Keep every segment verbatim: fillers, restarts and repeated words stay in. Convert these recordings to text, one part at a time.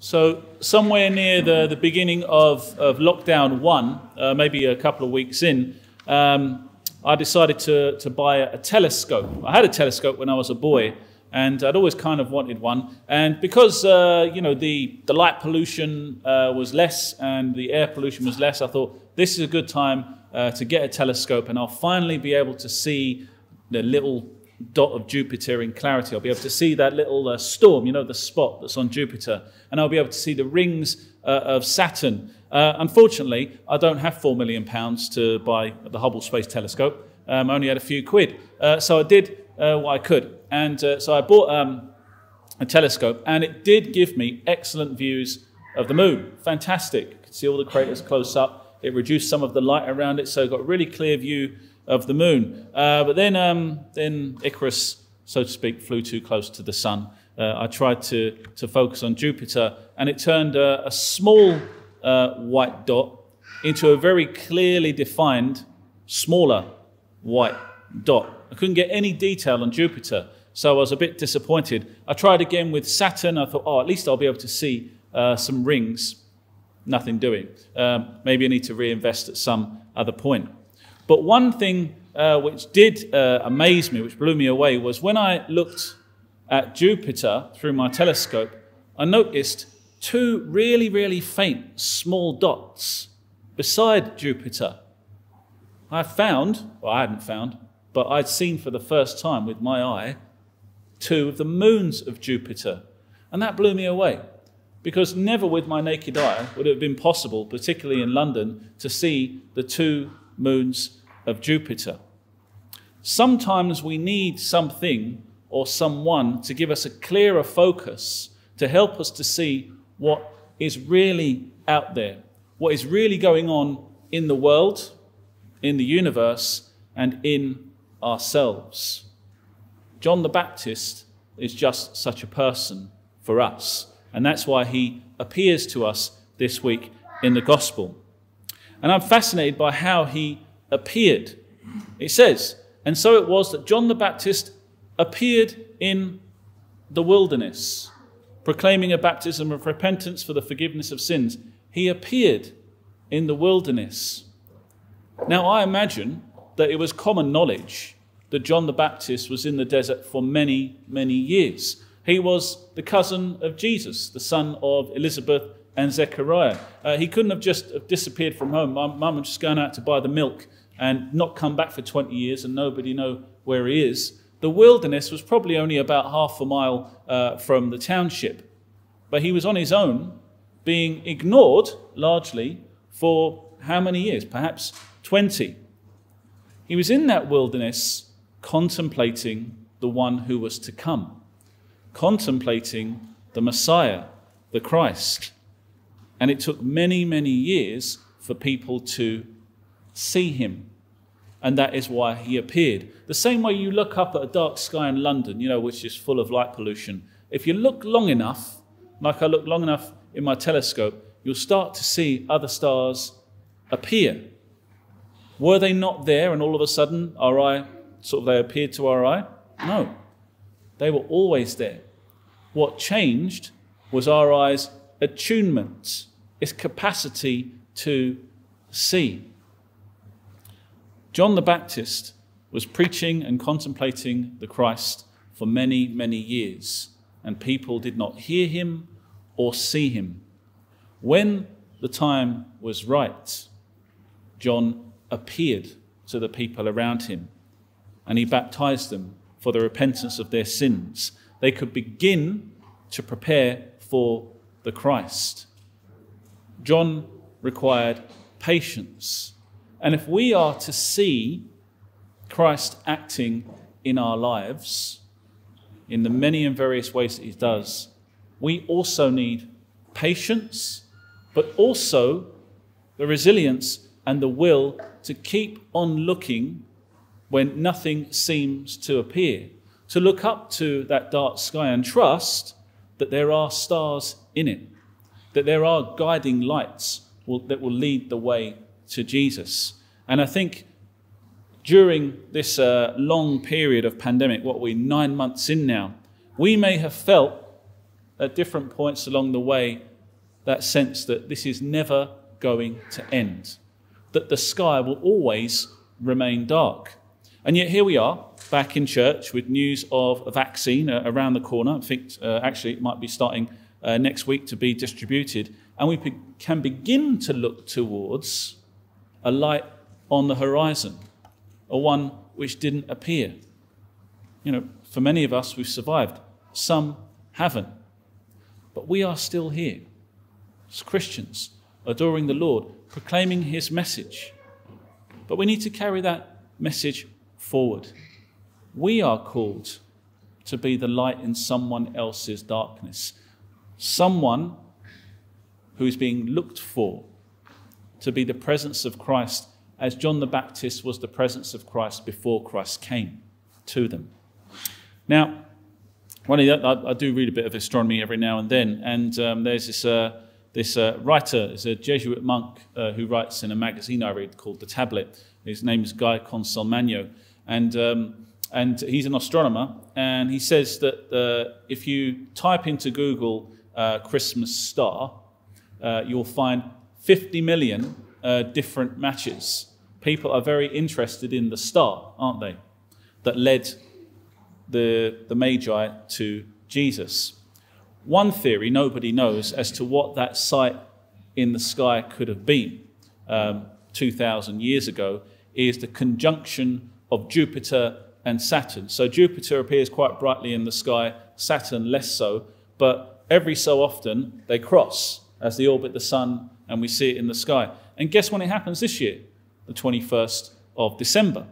So somewhere near the, the beginning of, of lockdown one, uh, maybe a couple of weeks in, um, I decided to, to buy a, a telescope. I had a telescope when I was a boy, and I'd always kind of wanted one. And because, uh, you know, the, the light pollution uh, was less and the air pollution was less, I thought this is a good time uh, to get a telescope, and I'll finally be able to see the little dot of Jupiter in clarity. I'll be able to see that little uh, storm, you know, the spot that's on Jupiter. And I'll be able to see the rings uh, of Saturn. Uh, unfortunately, I don't have four million pounds to buy the Hubble Space Telescope. Um, I only had a few quid. Uh, so I did uh, what I could. And uh, so I bought um, a telescope, and it did give me excellent views of the moon. Fantastic. You could see all the craters close up. It reduced some of the light around it, so it got a really clear view of the moon. Uh, but then, um, then Icarus, so to speak, flew too close to the sun. Uh, I tried to, to focus on Jupiter, and it turned a, a small uh, white dot into a very clearly defined, smaller white dot. I couldn't get any detail on Jupiter, so I was a bit disappointed. I tried again with Saturn. I thought, oh, at least I'll be able to see uh, some rings. Nothing doing. Um, maybe I need to reinvest at some other point. But one thing uh, which did uh, amaze me, which blew me away, was when I looked at Jupiter through my telescope, I noticed two really, really faint small dots beside Jupiter. I found, well, I hadn't found, but I'd seen for the first time with my eye, two of the moons of Jupiter. And that blew me away, because never with my naked eye would it have been possible, particularly in London, to see the two moons of Jupiter. Sometimes we need something or someone to give us a clearer focus, to help us to see what is really out there, what is really going on in the world, in the universe, and in ourselves. John the Baptist is just such a person for us, and that's why he appears to us this week in the Gospel. And I'm fascinated by how he appeared. It says, and so it was that John the Baptist appeared in the wilderness, proclaiming a baptism of repentance for the forgiveness of sins. He appeared in the wilderness. Now, I imagine that it was common knowledge that John the Baptist was in the desert for many, many years. He was the cousin of Jesus, the son of Elizabeth and Zechariah. Uh, he couldn't have just disappeared from home. My mum was just going out to buy the milk and not come back for twenty years and nobody know where he is. The wilderness was probably only about half a mile uh, from the township. But he was on his own, being ignored largely for how many years? Perhaps twenty. He was in that wilderness contemplating the one who was to come, contemplating the Messiah, the Christ. And it took many, many years for people to see him. And that is why he appeared. The same way you look up at a dark sky in London, you know, which is full of light pollution. If you look long enough, like I looked long enough in my telescope, you'll start to see other stars appear. Were they not there and all of a sudden our eye, sort of they appeared to our eye? No, they were always there. What changed was our eyes' attunement, its capacity to see. John the Baptist was preaching and contemplating the Christ for many, many years, and people did not hear him or see him. When the time was right, John appeared to the people around him, and he baptized them for the repentance of their sins. They could begin to prepare for the Christ. John required patience. And if we are to see Christ acting in our lives, in the many and various ways that he does, we also need patience, but also the resilience and the will to keep on looking when nothing seems to appear, to look up to that dark sky and trust that there are stars in it, that there are guiding lights will, that will lead the way to Jesus. And I think during this uh, long period of pandemic, what we're nine months in now, we may have felt at different points along the way that sense that this is never going to end, that the sky will always remain dark. And yet here we are, back in church with news of a vaccine uh, around the corner. I think uh, actually it might be starting uh, next week to be distributed. And we pe- can begin to look towards a light on the horizon, or one which didn't appear. You know, for many of us, we've survived. Some haven't. But we are still here as Christians, adoring the Lord, proclaiming his message. But we need to carry that message forward. We are called to be the light in someone else's darkness. Someone who is being looked for to be the presence of Christ, as John the Baptist was the presence of Christ before Christ came to them. Now, one of the, I, I do read a bit of astronomy every now and then, and um, there's this, uh, this uh, writer, is a Jesuit monk uh, who writes in a magazine I read called The Tablet. His name is Guy Consolmagno, and, um, and he's an astronomer, and he says that uh, if you type into Google uh, Christmas star, uh, you'll find fifty million uh, different matches. People are very interested in the star, aren't they, that led the, the Magi to Jesus. One theory nobody knows as to what that sight in the sky could have been um, two thousand years ago is the conjunction of Jupiter and Saturn. So Jupiter appears quite brightly in the sky, Saturn less so, but every so often they cross as they orbit the sun, and we see it in the sky. And guess when it happens this year? The twenty-first of December,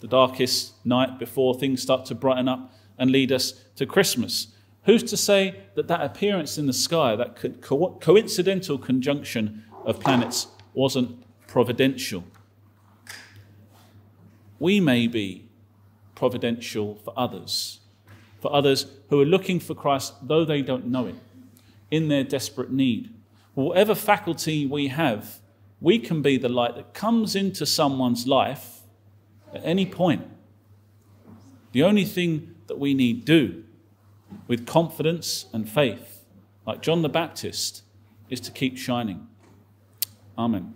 the darkest night before things start to brighten up and lead us to Christmas. Who's to say that that appearance in the sky, that co- coincidental conjunction of planets, wasn't providential? We may be providential for others, for others who are looking for Christ, though they don't know it, in their desperate need. Whatever faculty we have, we can be the light that comes into someone's life at any point. The only thing that we need do with confidence and faith, like John the Baptist, is to keep shining. Amen.